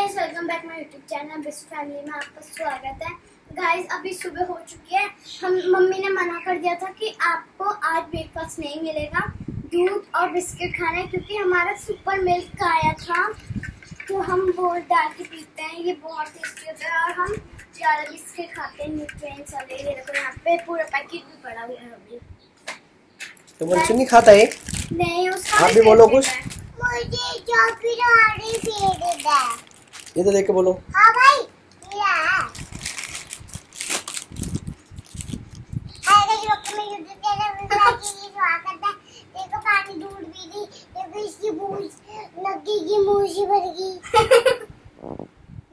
Guys welcome back my YouTube channel Bisht family में आपका स्वागत है। गाइस अभी सुबह हो चुकी है। हम मम्मी ने मना कर दिया था कि आपको आज ब्रेकफास्ट नहीं मिलेगा, दूध और बिस्किट खाना है, क्योंकि हमारा सुपर मिल्क आया था तो हम बहुत डाल के पीते हैं, ये बहुत टेस्टी होता है और हम ज़्यादा बिस्किट खाते हैं, न्यूट्रिएंट्स वाले। ये देखो यहाँ पे पूरा पैकेट भी पड़ा हुआ है। अभी तो मुझे नहीं खाता है, नहीं उसका आप भी बोलो कुछ, मुझे चॉकलेट आने से दे दे, ये तो देख के बोलो। हाँ भाई देखो पानी दूध भी दी, देखो इसकी बूंद नक्की की मूसी भर गई।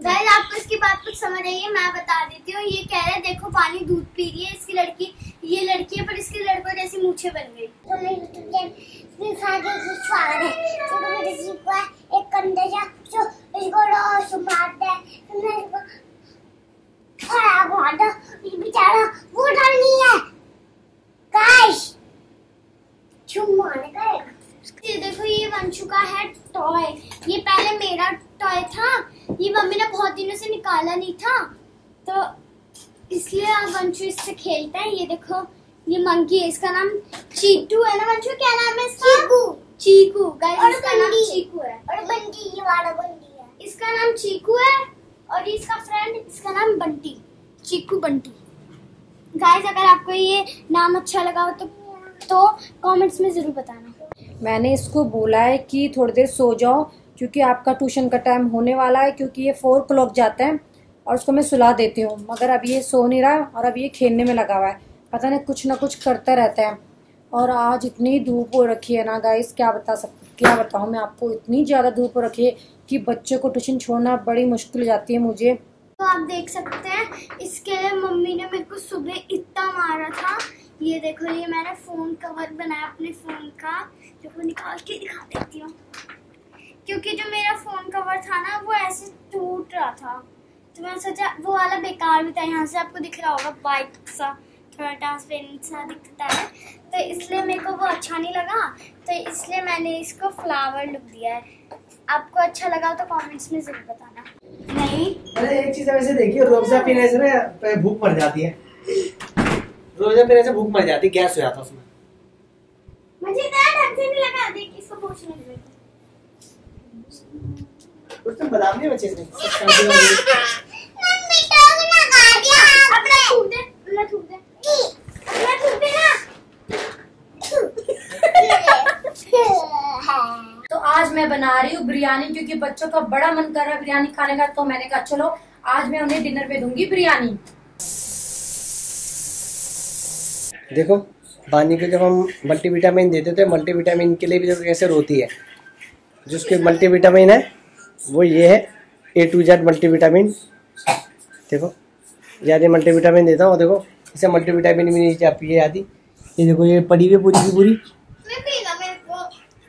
गाइस आपको इसकी बात कुछ समझ आई है? मैं बता देती हूँ। ये कह रहा है देखो पानी दूध पी रही है, इसकी लड़की ये लड़की है पर इसके लड़कों जैसी मूछें बन गई। तो मैं यूट्यूब चैनल फादर की स्वागत है। तो मेरे जीप है एक कंधे जा जो इसको रोज मारते हैं, तो मेरे को खड़ा घोड़ा बेचारा वो डर नहीं है गाइस, चुम्मा ने करेगा। ये देखो ये बन चुका है टॉय। ये पहले मेरा टॉय था, ये मम्मी ने बहुत दिनों से निकाला नहीं था तो इसलिए आप वंशु इससे खेलता है। ये देखो ये मंकी है, इसका नाम चीटू है ना वंशु? क्या नाम है इसका? चीकू। चीकू गाइस इसका नाम चीकू है और बंटी ये वाला बंटी है, इसका नाम चीकू है और इसका फ्रेंड इसका नाम बंटी, चीकू बंटी। गाइस अगर आपको ये नाम अच्छा लगा हो तो कमेंट्स में जरूर बताना। मैंने इसको बोला है कि थोड़ी देर सो जाओ क्योंकि आपका ट्यूशन का टाइम होने वाला है, क्योंकि ये 4 o'clock जाता है और उसको मैं सुला देती हूँ, मगर अब ये सो नहीं रहा और अब ये खेलने में लगा हुआ है, पता नहीं कुछ ना कुछ करता रहता है। और आज इतनी धूप हो रखी है ना गाइस, क्या बताऊँ मैं आपको, इतनी ज़्यादा धूप हो रखी है कि बच्चों को ट्यूशन छोड़ना बड़ी मुश्किल जाती है मुझे। तो आप देख सकते हैं इसके लिए मम्मी ने मेरे को सुबह इतना मारा था। ये देखो ये मैंने फ़ोन कवर बनाया अपने फ़ोन का, देखो निकाल के दिखा देती हूँ, क्योंकि जो मेरा फ़ोन कवर था ना वो ऐसे टूट रहा था तो मैंने सोचा वो वाला बेकार भी था। यहाँ से आपको दिख रहा होगा वाइट सा थोड़ा ट्रांसपेरेंट सा दिखता है, तो इसलिए मेरे को वो अच्छा नहीं लगा, तो इसलिए मैंने इसको फ्लावर लुक दिया है। आपको अच्छा लगा तो कमेंट्स में जरूर बताना। नहीं अरे एक चीज़ वैसे देखिए, रोज़ा पीने से ना भूख मर जाती है, रोज़ा पीने से भूख मर जाती है, गैस हो जाता उसमें। मुझे नहीं लगा देख इसको पूछने बादाम नहीं बचे इसमें। तो आज मैं बना रही हूँ बिरयानी, क्योंकि बच्चों का बड़ा मन कर रहा है बिरयानी खाने का, तो मैंने कहा चलो आज मैं उन्हें डिनर पे दूंगी बिरयानी। देखो बानी को जब हम मल्टीविटामिन देते थे, मल्टीविटामिन के लिए भी जब कैसे रोती है, जिसके मल्टीविटामिन है वो ये है A to Z मल्टीविटामिन। देखो ज़्यादा मल्टीविटामिन देता हूँ, देखो इसे मल्टीविटामिन भी नहीं आप ये आती, ये देखो ये पड़ी हुई पूरी की पूरी।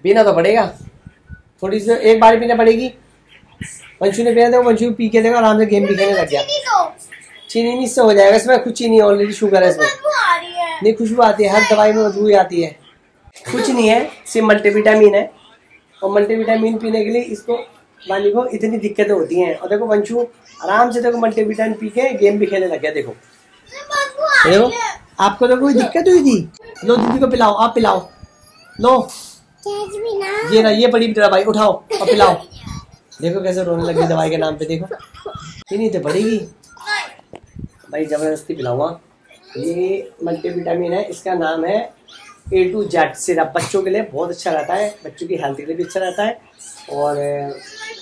पीना तो पड़ेगा, थोड़ी सी एक बार पीना पड़ेगी। वंशु ने पीना, देखो वंशु पी के देखो आराम से गेम भी खेलने लग गया। चीनी नहीं इससे हो जाएगा, इसमें कुछ चीनी ऑलरेडी शुगर है इसमें, नहीं खुशबू आती है, हर दवाई में बदबू आती है, कुछ नहीं है सिर्फ मल्टीविटामिन है। और मल्टीविटामिन पीने के लिए इसको पानी को इतनी दिक्कतें होती हैं। और देखो वंशु आराम से देखो मल्टीविटामिन पी के गेम भी खेलने लग गया। देखो देखो आपको तो कोई दिक्कत हुई थी, लो दीदी को पिलाओ, आप पिलाओ, लो ये ना ये बड़ी दवाई उठाओ और पिलाओ। देखो कैसे रोने लगी दवाई के नाम पे, देखो नहीं तो पड़ेगी भाई, जबरदस्ती पिलाऊंगा। ये मल्टीविटामिन है, इसका नाम है A to Z सिरप, बच्चों के लिए बहुत अच्छा रहता है, बच्चों की हेल्थ के लिए भी अच्छा रहता है और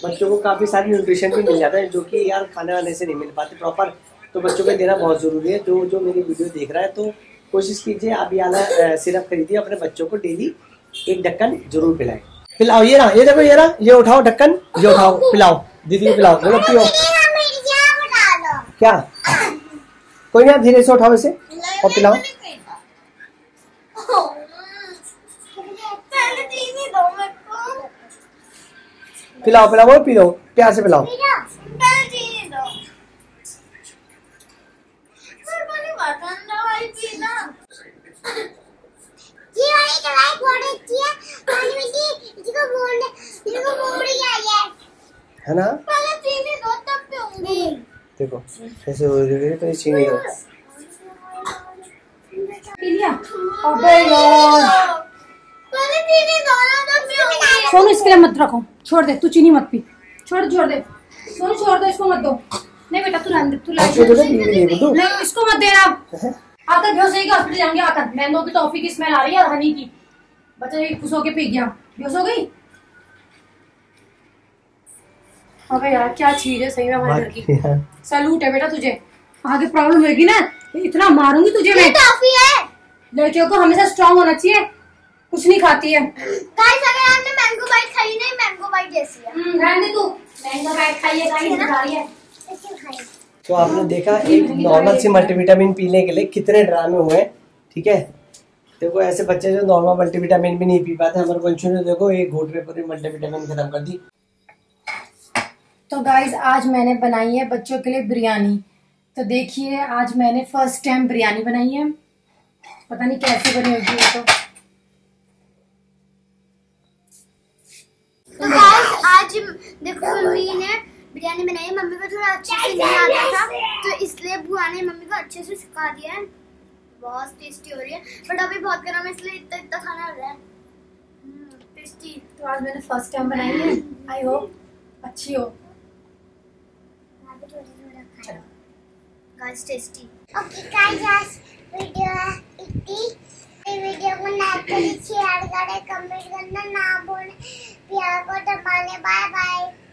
बच्चों को काफ़ी सारी न्यूट्रिशन भी मिल जाता है, जो कि यार खाने वाने से नहीं मिल पाते प्रॉपर, तो बच्चों को देना बहुत ज़रूरी है। जो जो मेरी वीडियो देख रहा है तो कोशिश कीजिए आप ये सिरप खरीदिए, अपने बच्चों को डेली एक ढक्कन जरूर पिलाएं। पिलाओ ये ना ये देखो ये ना ये उठाओ ढक्कन, ये उठाओ पिलाओ, दीदी को पिलाओ, बोलो पियो। क्या कोई ना धीरे से उठाओ इसे और पिलाओ। पिलाओ पिलाओ वो पिलाओ, प्यार से पिलाओ। है ना देखो ऐसे हो जाएगा तो ये छीनेगा। अबे यार सोनू इसके लिए मत रखो, छोड़ दे तू, चीनी मत पी, छोड़ दे सोनू, छोड़ दो इसको मत दो। नहीं बेटा तू रहने दे, तू नहीं इसको मत देना। आकर बेहोश होकर जाएंगे, आकर मैंगो की टॉफी की स्मेल आ रही है और हनी की। बच्चा ये खुश होके पी गया, बेहोश हो गई। अबे यार क्या चीज है सही में हमारे घर की, सैल्यूट है बेटा तुझे। आगे प्रॉब्लम होगी ना, इतना मारूंगी तुझे मैं। लड़कियों को हमेशा स्ट्रांग होना चाहिए, कुछ नहीं खाती है। गाइस अगर आपने मैंगो बाइट खाई नहीं, मैंगो बाइट जैसी है। रहने दे तू, मैंगो बाइट खाई है गाइस, बता रही है। तो आपने देखा एक नॉर्मल सी मल्टीविटामिन पीने के लिए कितने ड्रामे हुए, ठीक है। देखो ऐसे बच्चे जो नॉर्मल मल्टीविटामिन भी नहीं पी पाते, हमारे बंशु ने देखो एक घोट में पूरी मल्टीविटामिन खत्म कर दी। तो गाइज आज मैंने बनाई है बच्चों के लिए बिरयानी। तो देखिए आज मैंने फर्स्ट टाइम बिरयानी बनाई है, पता नहीं कैसे बनी होगी ये। तो गाइज आज देखो मम्मी ने बिरयानी बनाई, मम्मी को थोड़ा अच्छे से नहीं आता था तो इसलिए बुआ ने मम्मी को अच्छे से सिखा दिया है। बहुत टेस्टी हो रही है, बट अभी बहुत गर्म है इसलिए इतना इतना खाना हो रहा है। टेस्टी। तो आज मैंने फर्स्ट टाइम बनाई है, आई होप अच्छी हो। Guys tasty. ओके गाइस आज वीडियो है इतनी, वीडियो को लाइक करें, शेयर करें, कमेंट करना ना भूलें। प्यार को दबाने, बाय बाय।